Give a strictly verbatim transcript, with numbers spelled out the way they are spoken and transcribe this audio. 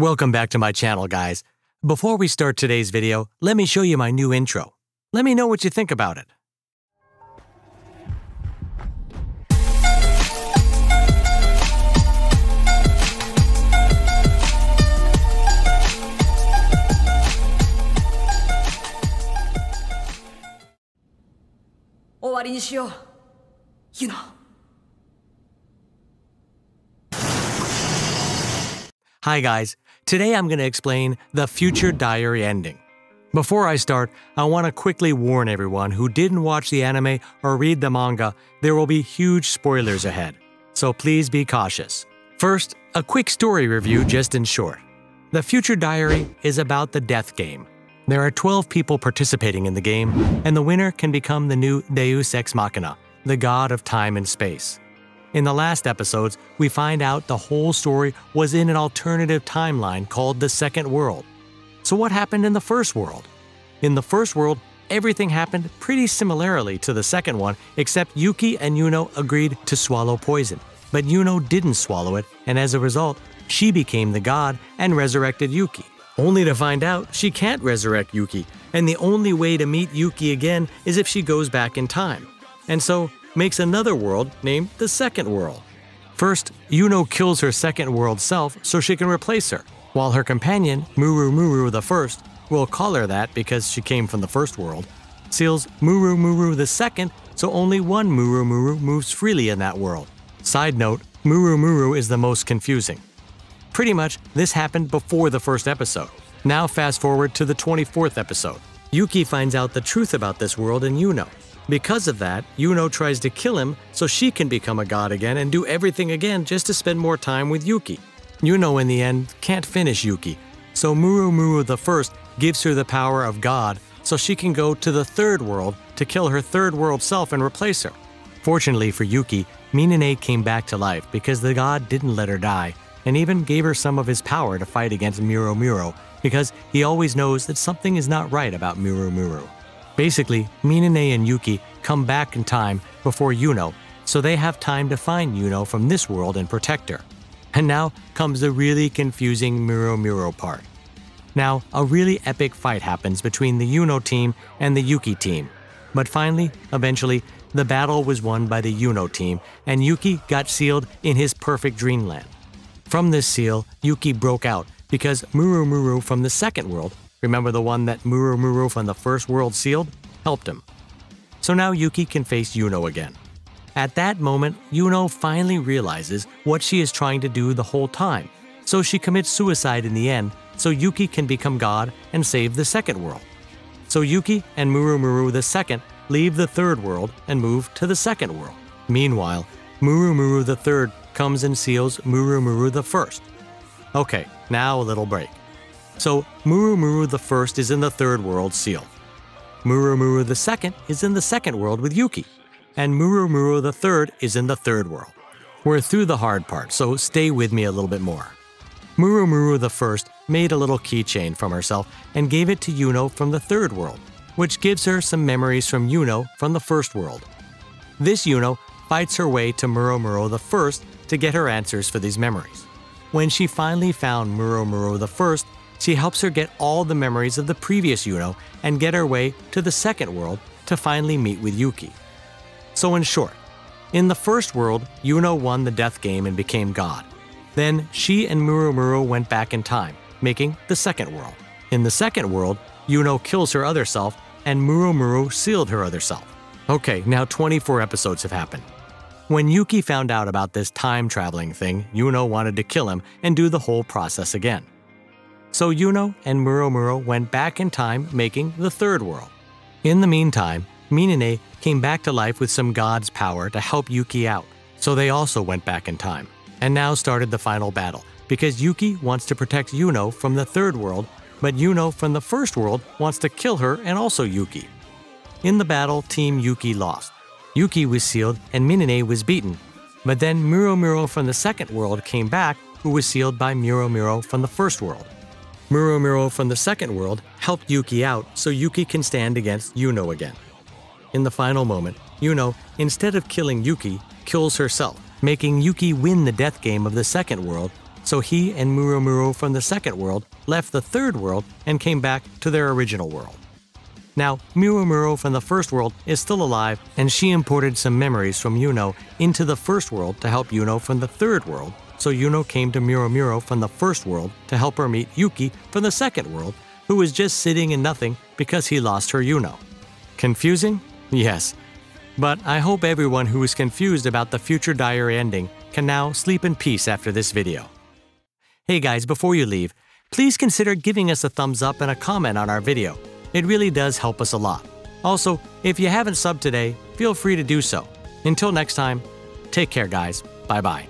Welcome back to my channel, guys. Before we start today's video, let me show you my new intro. Let me know what you think about it. You know. Hi guys, today I'm going to explain the Future Diary ending. Before I start, I want to quickly warn everyone who didn't watch the anime or read the manga, there will be huge spoilers ahead, so please be cautious. First, a quick story review just in short. The Future Diary is about the death game. There are twelve people participating in the game, and the winner can become the new Deus Ex Machina, the god of time and space. In the last episodes, we find out the whole story was in an alternative timeline called the Second World. So what happened in the First World? In the First World, everything happened pretty similarly to the second one, except Yuki and Yuno agreed to swallow poison. But Yuno didn't swallow it, and as a result, she became the god and resurrected Yuki. Only to find out she can't resurrect Yuki, and the only way to meet Yuki again is if she goes back in time. And so, makes another world named the Second World. First, Yuno kills her second world self so she can replace her, while her companion, Murumuru the First, we'll call her that because she came from the first world, seals Murumuru the Second so only one Murumuru moves freely in that world. Side note, Murumuru is the most confusing. Pretty much, this happened before the first episode. Now fast forward to the twenty-fourth episode. Yuki finds out the truth about this world and Yuno. Because of that, Yuno tries to kill him so she can become a god again and do everything again just to spend more time with Yuki. Yuno in the end can't finish Yuki, so Murumuru the First gives her the power of God so she can go to the third world to kill her third world self and replace her. Fortunately for Yuki, Minene came back to life because the god didn't let her die and even gave her some of his power to fight against Murumuru because he always knows that something is not right about Murumuru. Basically, Minene and Yuki come back in time before Yuno, so they have time to find Yuno from this world and protect her. And now comes the really confusing Murumuru part. Now, a really epic fight happens between the Yuno team and the Yuki team. But finally, eventually, the battle was won by the Yuno team, and Yuki got sealed in his perfect dreamland. From this seal, Yuki broke out because Murumuru from the second world, remember the one that Murumuru from the first world sealed, helped him. So now Yuki can face Yuno again. At that moment, Yuno finally realizes what she is trying to do the whole time, so she commits suicide in the end so Yuki can become God and save the second world. So Yuki and Murumuru the Second leave the third world and move to the second world. Meanwhile, Murumuru the Third comes and seals Murumuru the First. Okay, now a little break. So Murumuru the First is in the third world sealed. Murumuru the Second is in the second world with Yuki. And Murumuru the Third is in the third world. We're through the hard part, so stay with me a little bit more. Murumuru the First made a little keychain from herself and gave it to Yuno from the third world, which gives her some memories from Yuno from the first world. This Yuno fights her way to Murumuru the First to get her answers for these memories. When she finally found Murumuru the First, she helps her get all the memories of the previous Yuno and get her way to the second world to finally meet with Yuki. So in short, in the first world, Yuno won the death game and became God. Then she and Murumuru went back in time, making the second world. In the second world, Yuno kills her other self and Murumuru sealed her other self. Okay, now twenty-four episodes have happened. When Yuki found out about this time traveling thing, Yuno wanted to kill him and do the whole process again. So Yuno and Murumuru went back in time, making the third world. In the meantime, Minene came back to life with some god's power to help Yuki out, so they also went back in time, and now started the final battle, because Yuki wants to protect Yuno from the third world, but Yuno from the first world wants to kill her and also Yuki. In the battle, Team Yuki lost. Yuki was sealed and Minene was beaten, but then Murumuru from the second world came back, who was sealed by Murumuru from the first world. Murumuru from the second world helped Yuki out so Yuki can stand against Yuno again. In the final moment, Yuno, instead of killing Yuki, kills herself, making Yuki win the death game of the second world, So he and Murumuru from the second world left the third world and came back to their original world. Now, Murumuru from the first world is still alive, and she imported some memories from Yuno into the first world to help Yuno from the third world, so Yuno came to Murumuru from the first world to help her meet Yuki from the second world, who was just sitting in nothing because he lost her Yuno. Confusing? Yes. But I hope everyone who is confused about the Future Diary ending can now sleep in peace after this video. Hey guys, before you leave, please consider giving us a thumbs up and a comment on our video. It really does help us a lot. Also, if you haven't subbed today, feel free to do so. Until next time, take care guys. Bye bye.